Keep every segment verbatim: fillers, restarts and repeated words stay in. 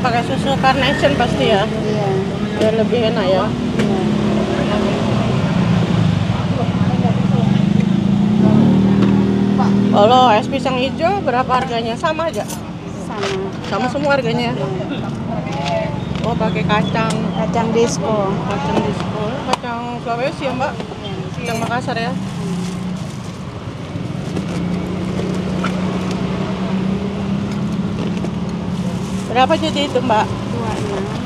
pakai susu Carnation pasti ya. Iya. Biar lebih enak ya. Kalau es pisang hijau berapa harganya? Sama aja? Sama. Sama semua harganya? Oh, pakai kacang. Kacang disco. Kacang disco. Kacang Sulawesi ya, Mbak? Kacang Makassar ya? Berapa jadi itu, Mbak? dua puluh enam.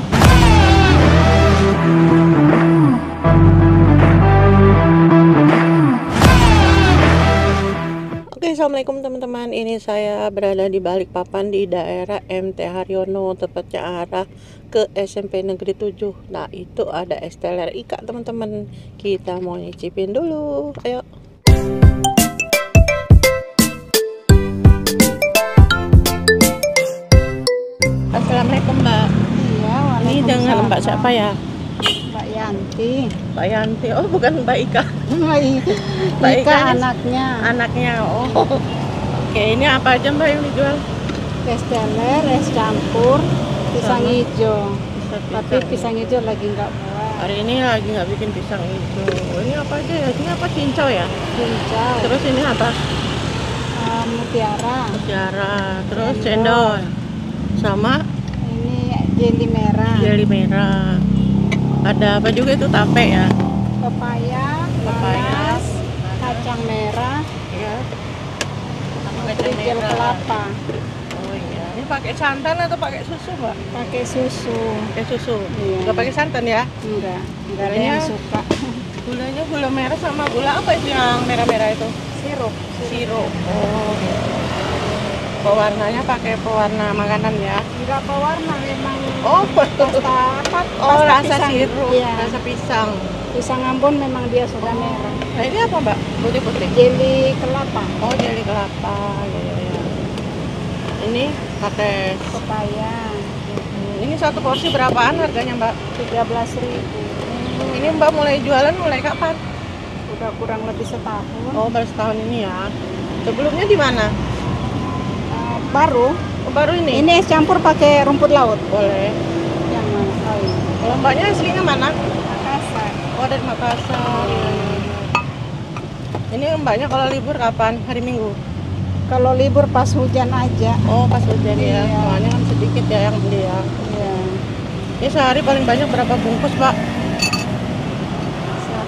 Assalamualaikum teman-teman, ini saya berada di Balikpapan di daerah M T Haryono, tepatnya arah ke S M P Negeri tujuh. Nah, itu ada Es Teler Ika teman-teman, kita mau nyicipin dulu, ayo. Assalamualaikum Mbak. Iya, ini dengan Mbak siapa ya? Mbak Yanti. Mbak Yanti, oh bukan Mbak Ika. Mbak Ika, Mbak Ika anaknya. Anaknya, oh. Oke, ini apa aja Mbak yang dijual? Es teler, es campur, pisang Sama. hijau. Pisang Tapi pisang, pisang hijau lagi nggak buat. Hari ini lagi nggak bikin pisang hijau. Ini apa aja ya? Ini apa, cincau ya? Cincau. Terus ini apa? Uh, mutiara. Mutiara. Terus cendol. Sama? Ini jeli merah. Jeli merah. Ada apa juga itu, tape ya? Pepaya, panas, kacang merah, ya. Sama kacang merah, kelapa. Oh iya. Ini pakai santan atau pakai susu, Mbak? Pakai susu. Pakai susu. Enggak iya. pakai santan ya? Enggak. Enggak ada yang suka. Gulanya gula merah sama gula apa itu yang merah-merah itu? Sirup. Sirup. Oh. Iya. Pewarnanya pakai pewarna makanan ya? Enggak pewarna memang. Oh, betul. Pasta, oh, rasa sirup, iya. Rasa pisang. Pisang Ambon memang dia sudah oh. merah. Nah, ini apa, Mbak? Putih-putih. Jeli kelapa. Oh, jeli kelapa. Ya, ya, ya. Ini pakai pepaya. Ini satu porsi berapaan harganya, Mbak? tiga belas ribu. Hmm. Ini Mbak mulai jualan mulai kapan? Udah kurang lebih setahun. Oh, baru setahun ini ya. Sebelumnya di mana? Uh, baru. Baru ini? Ini es campur pakai rumput laut. Boleh. Yang mana? Oh, iya. Kalau Mbaknya aslinya mana? Makassar. Oh, dari Makassar. Hmm. Ini Mbaknya kalau libur kapan? Hari Minggu? Kalau libur pas hujan aja. Oh, pas hujan ya. Soalnya kan sedikit ya yang beli ya. Iya. Ini sehari paling banyak berapa bungkus, Pak?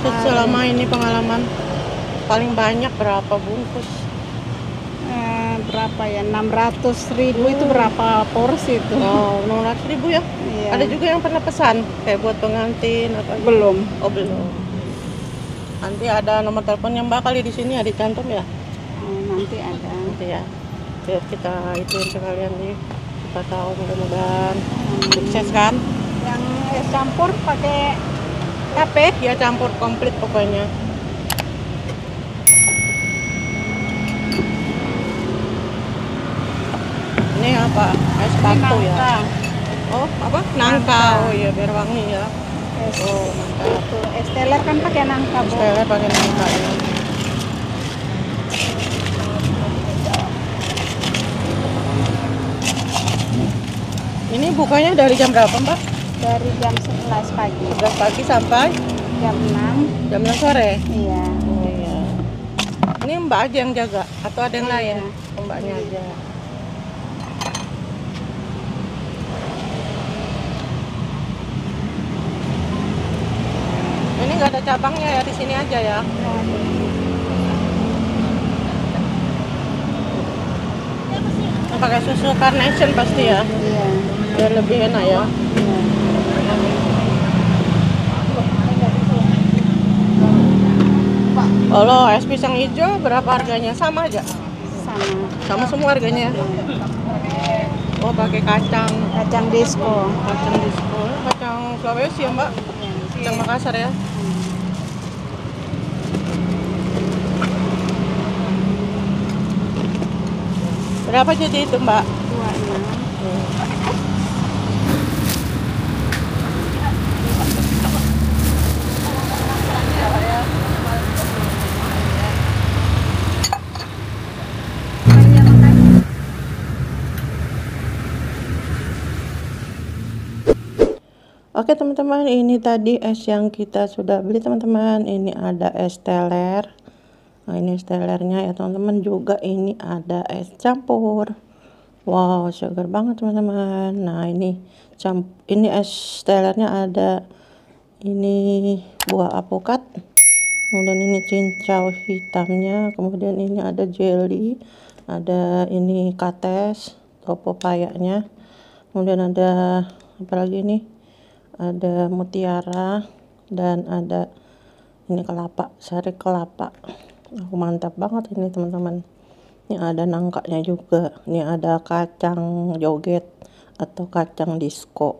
Sehari. Selama ini pengalaman paling banyak berapa bungkus? Berapa ya, enam ratus ribu hmm. itu berapa porsi itu? Oh, enam ratus ribu ya? Iya. Ada juga yang pernah pesan? Kayak buat pengantin atau belum? Gitu. Oh, belum. Nanti ada nomor teleponnya Mbak kali di sini ya, dicantum ya? Hmm, nanti ada. Nanti ya. Biar kita ituin sekalian nih. Kita tahu mudah-mudahan hmm. sukses kan? Yang es campur pakai tape? Ya, campur komplit pokoknya. Ini apa? Es batu ya? Oh, apa? Nangka. Oh iya, biar wangi ya. Es, oh, itu. Es teler kan pakai nangka. Es teler pakai nangka ya. Ini bukanya dari jam berapa, Mbak? Dari jam sebelas pagi. sebelas pagi sampai? Jam enam. Jam enam sore? Iya. Oh, iya. Ini Mbak aja yang jaga? Atau ada yang lain? Iya. Mbaknya aja. Nggak ada cabangnya ya, di sini aja ya. Oh. Pakai susu Carnation pasti ya. Iya. Biar lebih enak ya. Iya. Kalau es pisang hijau berapa harganya? Sama aja. Sama. Sama semua harganya. Oh, pakai kacang. Kacang disco. Kacang disco. Kacang Sulawesi ya, Mbak? Kacang Makassar ya. Berapa jadi itu, Mbak? dua puluh enam. Hmm. Oke teman-teman, ini tadi es yang kita sudah beli teman-teman. Ini ada es teler. Nah, ini es telernya ya teman-teman. Juga ini ada es campur. Wow, segar banget teman-teman. Nah, ini camp ini es telernya ada ini buah apokat. Kemudian ini cincau hitamnya, kemudian ini ada jelly, ada ini kates atau pepayanya. Kemudian ada apa lagi nih? Ada mutiara dan ada ini kelapa, sari kelapa. Oh, mantap banget ini teman-teman. Ini ada nangkanya juga. Ini ada kacang joget atau kacang disco.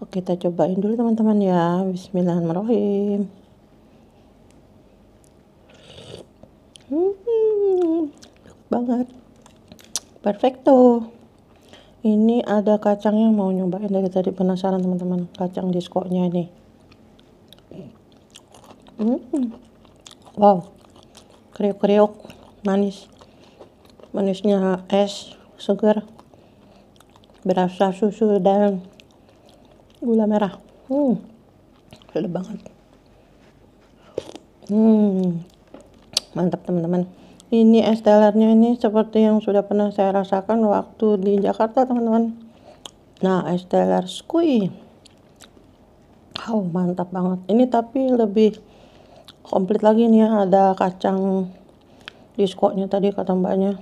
Oke, kita cobain dulu teman-teman ya. Bismillahirrahmanirrahim. Hmm, banget, perfecto. Ini ada kacang yang mau nyobain dari tadi, penasaran teman-teman, kacang diskonya ini. Hmm, wow, kriuk-kriuk, manis, manisnya es, segar, berasa susu dan gula merah. Hmm, sedap banget. Hmm. Mantap teman-teman. Ini es telernya ini seperti yang sudah pernah saya rasakan waktu di Jakarta teman-teman. Nah, es teler squee. Oh, mantap banget. Ini tapi lebih komplit lagi nih ya. Ada kacang diskonya tadi kata mbaknya.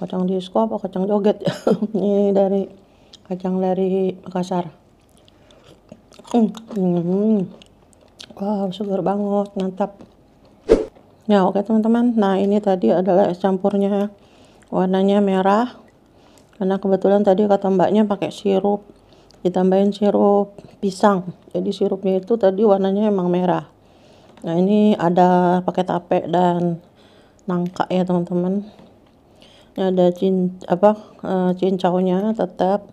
Kacang disko apa kacang joget? Ini dari kacang dari Makassar. Hmm. Wow, segar banget. Mantap. Ya oke teman-teman, nah ini tadi adalah es campurnya, warnanya merah karena kebetulan tadi kata mbaknya pakai sirup, ditambahin sirup pisang, jadi sirupnya itu tadi warnanya emang merah. Nah ini ada pakai tape dan nangka ya teman-teman. Ada cin apa cincaunya tetap,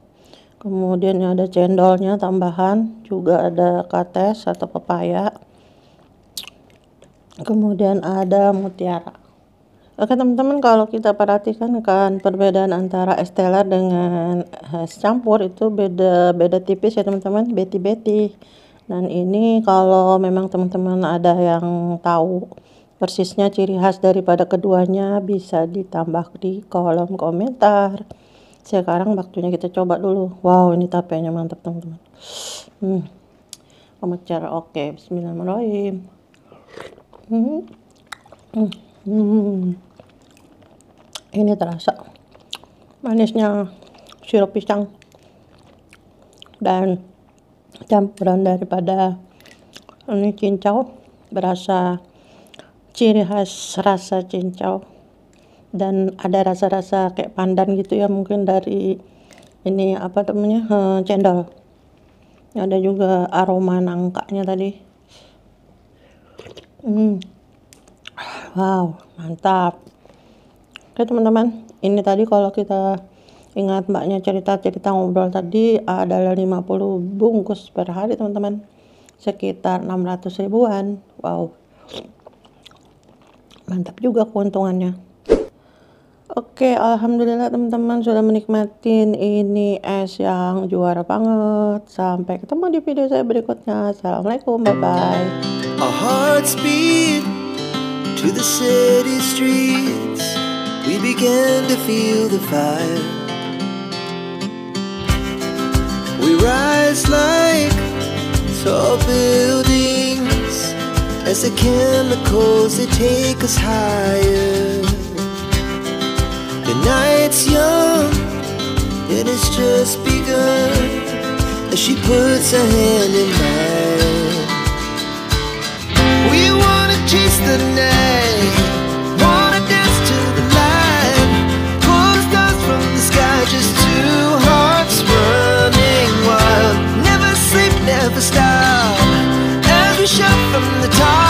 kemudian ada cendolnya tambahan, juga ada kates atau pepaya, kemudian ada mutiara. Oke teman-teman, kalau kita perhatikan kan perbedaan antara es teler dengan es campur itu beda beda tipis ya teman-teman, beti-beti. Dan ini kalau memang teman-teman ada yang tahu persisnya ciri khas daripada keduanya bisa ditambah di kolom komentar. Sekarang waktunya kita coba dulu. Wow, ini tapenya mantap teman-teman. Hmm, komentar. Oke, bismillahirrahmanirrahim. Hmm. Hmm. Ini terasa manisnya sirup pisang dan campuran daripada ini cincau, berasa ciri khas rasa cincau dan ada rasa-rasa kayak pandan gitu ya, mungkin dari ini apa namanya cendol, ada juga aroma nangkanya tadi. Hmm. Wow, mantap. Oke teman-teman, ini tadi kalau kita ingat mbaknya cerita-cerita ngobrol tadi adalah lima puluh bungkus per hari teman-teman, sekitar enam ratus ribuan. Wow, mantap juga keuntungannya. Oke, alhamdulillah teman-teman sudah menikmati ini es yang juara banget. Sampai ketemu di video saya berikutnya. Assalamualaikum, bye-bye. Our hearts beat to the city streets. We began to feel the fire. We rise like tall buildings as the chemicals they take us higher. The night's young and it's just begun as she puts her hand in mine. We wanna chase the night, wanna dance to the light, pull the stars from the sky, just two hearts running wild. Never sleep, never stop, as we shout from the top.